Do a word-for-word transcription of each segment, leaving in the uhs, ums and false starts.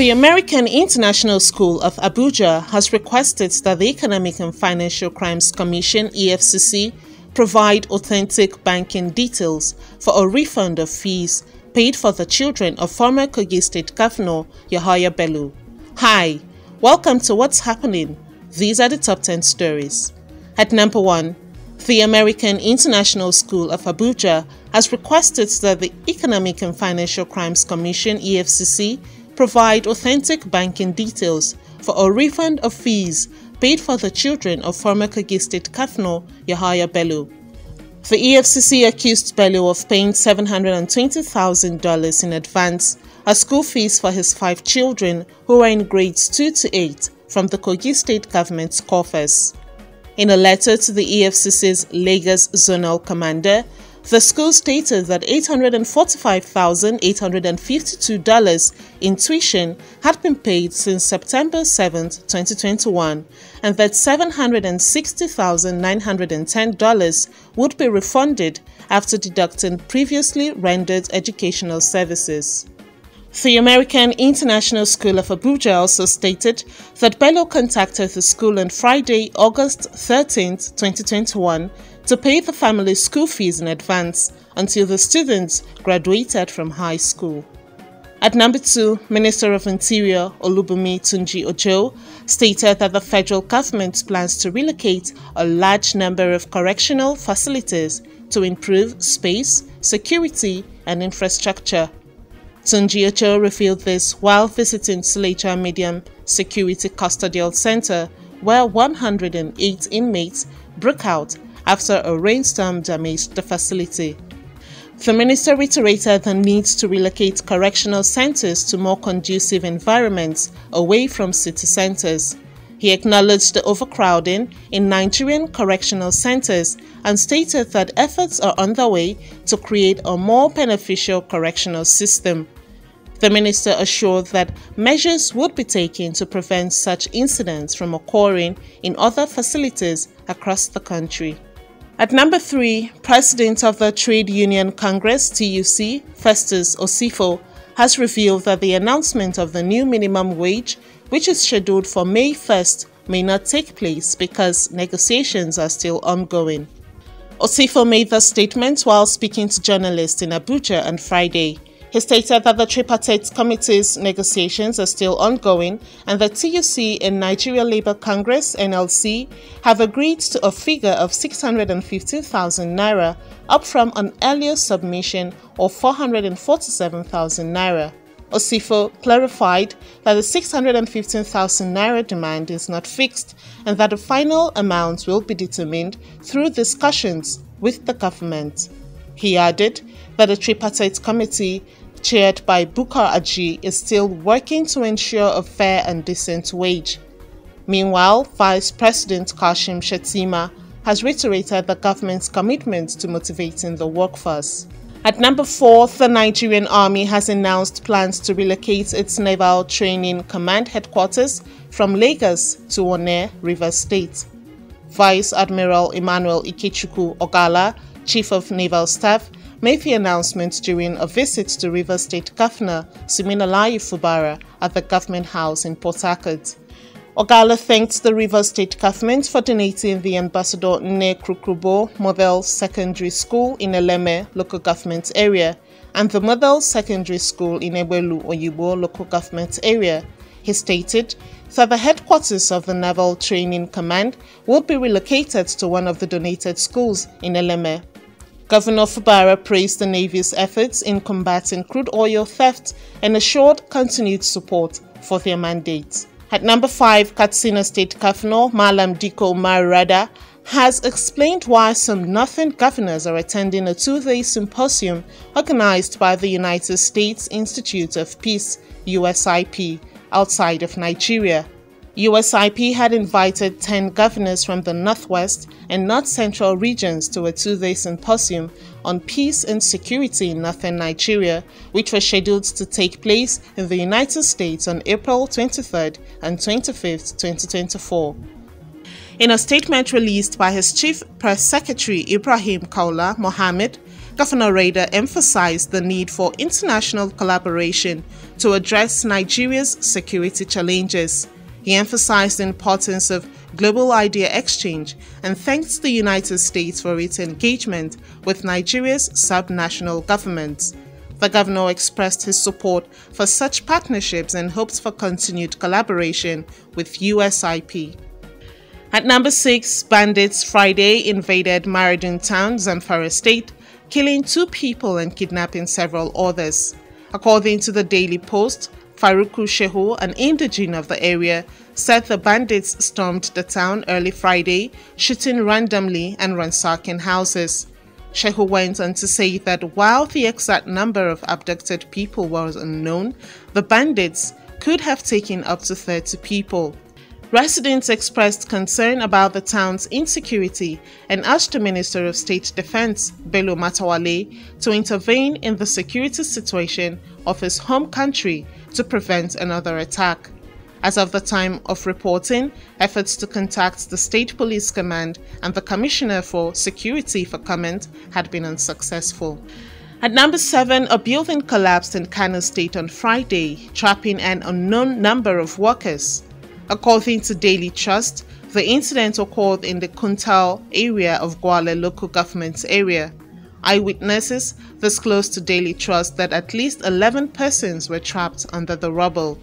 The American International School of Abuja has requested that the Economic and Financial Crimes Commission, E F C C, provide authentic banking details for a refund of fees paid for the children of former Kogi State Governor Yahaya Bello. Hi, welcome to What's Happening. These are the top ten stories. At number one, the American International School of Abuja has requested that the Economic and Financial Crimes Commission, E F C C, provide authentic banking details for a refund of fees paid for the children of former Kogi State Governor Yahaya Bello. The E F C C accused Bello of paying seven hundred twenty thousand dollars in advance as school fees for his five children who are in grades two to eight from the Kogi State government's coffers. In a letter to the E F C C's Lagos Zonal Commander, the school stated that eight hundred forty-five thousand eight hundred fifty-two dollars in tuition had been paid since September seventh, twenty twenty-one, and that seven hundred sixty thousand nine hundred ten dollars would be refunded after deducting previously rendered educational services. The American International School of Abuja also stated that Bello contacted the school on Friday, August thirteenth, twenty twenty-one, to pay the family's school fees in advance until the students graduated from high school. At number two, Minister of Interior Olubumi Tunji Ojo stated that the federal government plans to relocate a large number of correctional facilities to improve space, security, and infrastructure. Tunji Ojo revealed this while visiting Suleja Medium Security Custodial Center, where one hundred eight inmates broke out after a rainstorm damaged the facility. The minister reiterated the need to relocate correctional centers to more conducive environments away from city centers. He acknowledged the overcrowding in Nigerian correctional centers and stated that efforts are underway to create a more beneficial correctional system. The minister assured that measures would be taken to prevent such incidents from occurring in other facilities across the country. At number three, President of the Trade Union Congress, T U C, Festus Osifo, has revealed that the announcement of the new minimum wage, which is scheduled for May first, may not take place because negotiations are still ongoing. Osifo made the statement while speaking to journalists in Abuja on Friday. He stated that the tripartite committee's negotiations are still ongoing and that T U C and Nigeria Labour Congress, N L C, have agreed to a figure of six hundred fifteen thousand naira, up from an earlier submission of four hundred forty-seven thousand naira. Osifo clarified that the six hundred fifteen thousand naira demand is not fixed and that the final amount will be determined through discussions with the government. He added that the tripartite committee, chaired by Bukar Aji, is still working to ensure a fair and decent wage. Meanwhile, Vice President Kashim Shettima has reiterated the government's commitment to motivating the workforce. At number four, the Nigerian Army has announced plans to relocate its Naval Training Command headquarters from Lagos to Nne, Rivers State. Vice Admiral Emmanuel Ikechukwu Ogalla, Chief of Naval Staff, made the announcement during a visit to Rivers State Governor Siminalai Fubara at the government house in Port Harcourt. Ogalla thanked the Rivers State government for donating the Ambassador Nne Krukrubo Model Secondary School in Eleme local government area and the Model Secondary School in Ebelu Oyibo local government area. He stated that the headquarters of the Naval Training Command will be relocated to one of the donated schools in Eleme. Governor Fubara praised the Navy's efforts in combating crude oil theft and assured continued support for their mandate. At number five, Katsina State Governor Malam Diko Marada has explained why some northern governors are attending a two-day symposium organized by the United States Institute of Peace, U S I P, outside of Nigeria. U S I P had invited ten governors from the Northwest and North Central regions to a two-day symposium on peace and security in northern Nigeria, which was scheduled to take place in the United States on April twenty-third and twenty-fifth, twenty twenty-four. In a statement released by his chief press secretary Ibrahim Kaula Mohammed, Governor Reda emphasized the need for international collaboration to address Nigeria's security challenges. He emphasized the importance of global idea exchange and thanks the United States for its engagement with Nigeria's subnational governments. The governor expressed his support for such partnerships and hopes for continued collaboration with U S I P. At number six, bandits Friday invaded Maradun town, Zamfara state, killing two people and kidnapping several others. According to the Daily Post, Faruku Shehu, an indigene of the area, said the bandits stormed the town early Friday, shooting randomly and ransacking houses. Shehu went on to say that while the exact number of abducted people was unknown, the bandits could have taken up to thirty people. Residents expressed concern about the town's insecurity and asked the Minister of State Defense, Bello Matawale, to intervene in the security situation of his home country to prevent another attack. As of the time of reporting, efforts to contact the State Police Command and the Commissioner for Security for comment had been unsuccessful. At number seven, a building collapsed in Kano State on Friday, trapping an unknown number of workers. According to Daily Trust, the incident occurred in the Kuntal area of Gwale local government area. Eyewitnesses disclosed to Daily Trust that at least eleven persons were trapped under the rubble.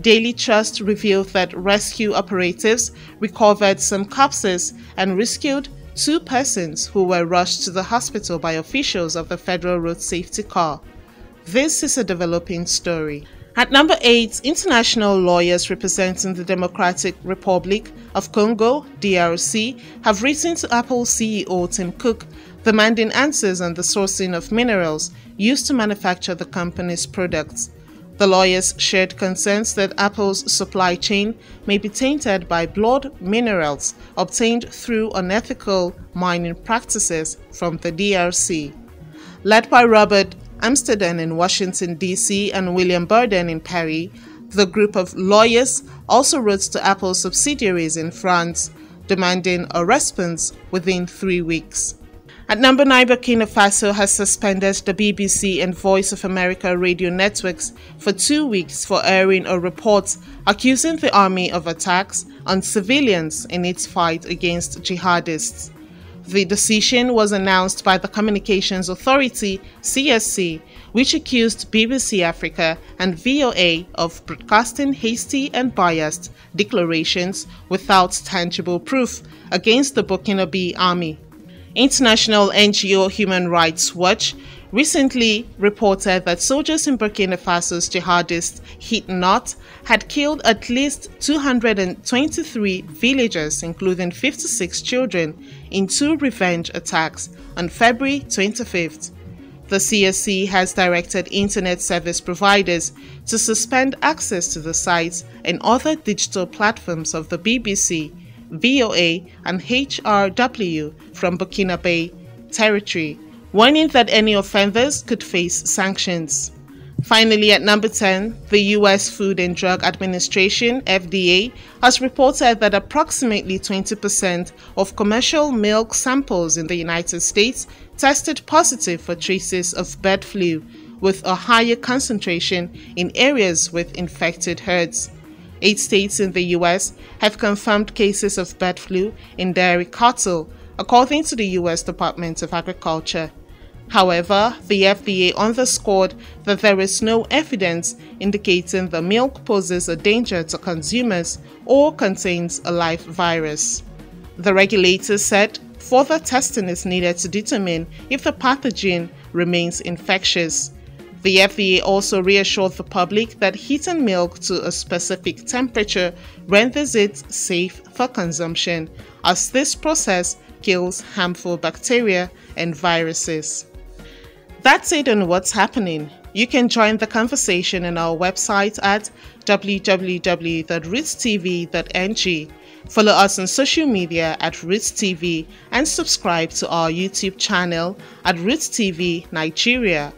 Daily Trust revealed that rescue operatives recovered some corpses and rescued two persons who were rushed to the hospital by officials of the Federal Road Safety Corps. This is a developing story. At number eight, international lawyers representing the Democratic Republic of Congo, D R C, have written to Apple C E O Tim Cook, demanding answers on the sourcing of minerals used to manufacture the company's products. The lawyers shared concerns that Apple's supply chain may be tainted by blood minerals obtained through unethical mining practices from the D R C. Led by Robert Amsterdam in Washington, D C and William Burden in Paris, the group of lawyers also wrote to Apple's subsidiaries in France, demanding a response within three weeks. At number nine, Burkina Faso has suspended the B B C and Voice of America radio networks for two weeks for airing a report accusing the army of attacks on civilians in its fight against jihadists. The decision was announced by the Communications Authority, C S C, which accused B B C Africa and V O A of broadcasting hasty and biased declarations without tangible proof against the Burkinabe army. International N G O Human Rights Watch recently reported that soldiers in Burkina Faso's jihadist Hitnot had killed at least two hundred twenty-three villagers, including fifty-six children, in two revenge attacks on February twenty-fifth. The C S C has directed internet service providers to suspend access to the sites and other digital platforms of the B B C, V O A, and H R W from Burkinabe territory, warning that any offenders could face sanctions. Finally, at number ten, the U S Food and Drug Administration, F D A, has reported that approximately twenty percent of commercial milk samples in the United States tested positive for traces of bird flu, with a higher concentration in areas with infected herds. Eight states in the U S have confirmed cases of bird flu in dairy cattle, according to the U S Department of Agriculture. However, the F D A underscored that there is no evidence indicating the milk poses a danger to consumers or contains a live virus. The regulator said further testing is needed to determine if the pathogen remains infectious. The F D A also reassured the public that heating milk to a specific temperature renders it safe for consumption, as this process kills harmful bacteria and viruses. That's it on what's happening. You can join the conversation on our website at w w w dot roots t v dot n g. Follow us on social media at Roots T V and subscribe to our YouTube channel at Roots T V Nigeria.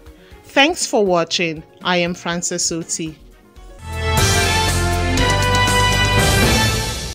Thanks for watching. I am Francis Oti.